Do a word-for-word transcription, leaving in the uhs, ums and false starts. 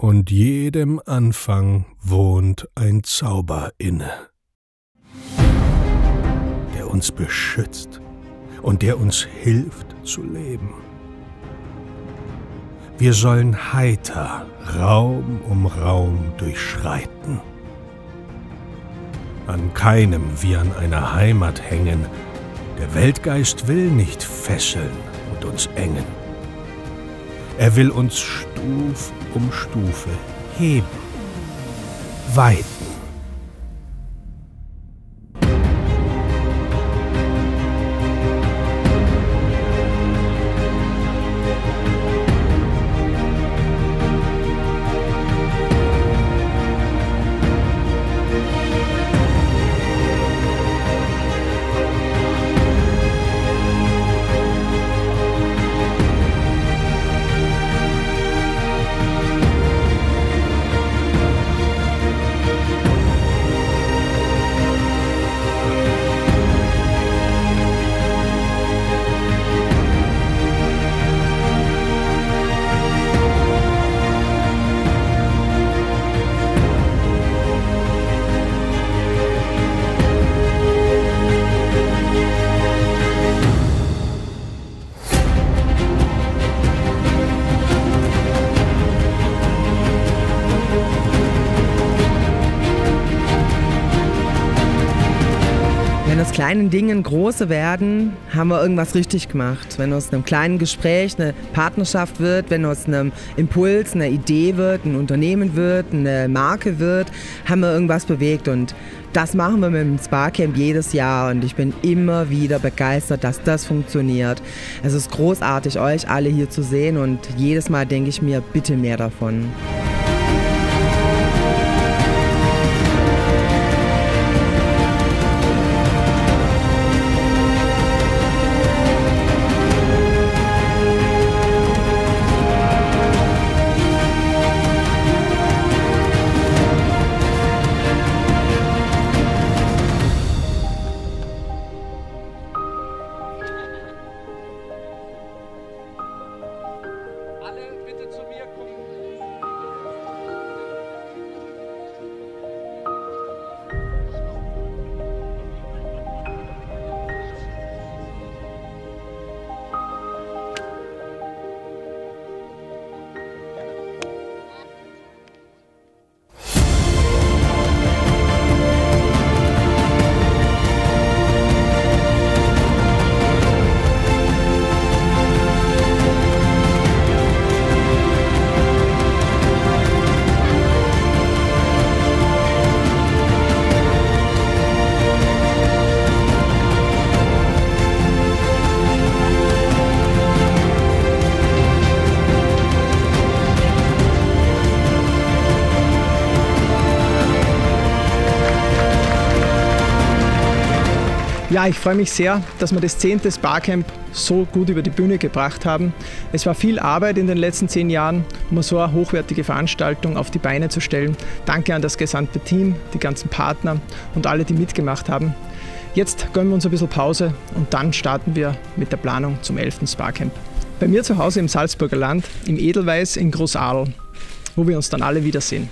und jedem Anfang wohnt ein Zauber inne, der uns beschützt und der uns hilft zu leben. Wir sollen heiter Raum um Raum durchschreiten, an keinem wie an einer Heimat hängen, der Weltgeist will nicht fesseln und uns engen. Er will uns Stuf um Stufe heben, weiten. Wenn aus kleinen Dingen große werden, haben wir irgendwas richtig gemacht. Wenn aus einem kleinen Gespräch eine Partnerschaft wird, wenn aus einem Impuls eine Idee wird, ein Unternehmen wird, eine Marke wird, haben wir irgendwas bewegt. Und das machen wir mit dem SpaCamp jedes Jahr. Und ich bin immer wieder begeistert, dass das funktioniert. Es ist großartig, euch alle hier zu sehen. Und jedes Mal denke ich mir, bitte mehr davon. Ja, ich freue mich sehr, dass wir das zehnte SpaCamp so gut über die Bühne gebracht haben. Es war viel Arbeit in den letzten zehn Jahren, um so eine hochwertige Veranstaltung auf die Beine zu stellen. Danke an das gesamte Team, die ganzen Partner und alle, die mitgemacht haben. Jetzt gönnen wir uns ein bisschen Pause und dann starten wir mit der Planung zum elften SpaCamp. Bei mir zu Hause im Salzburger Land, im Edelweiß in Großarl, wo wir uns dann alle wiedersehen.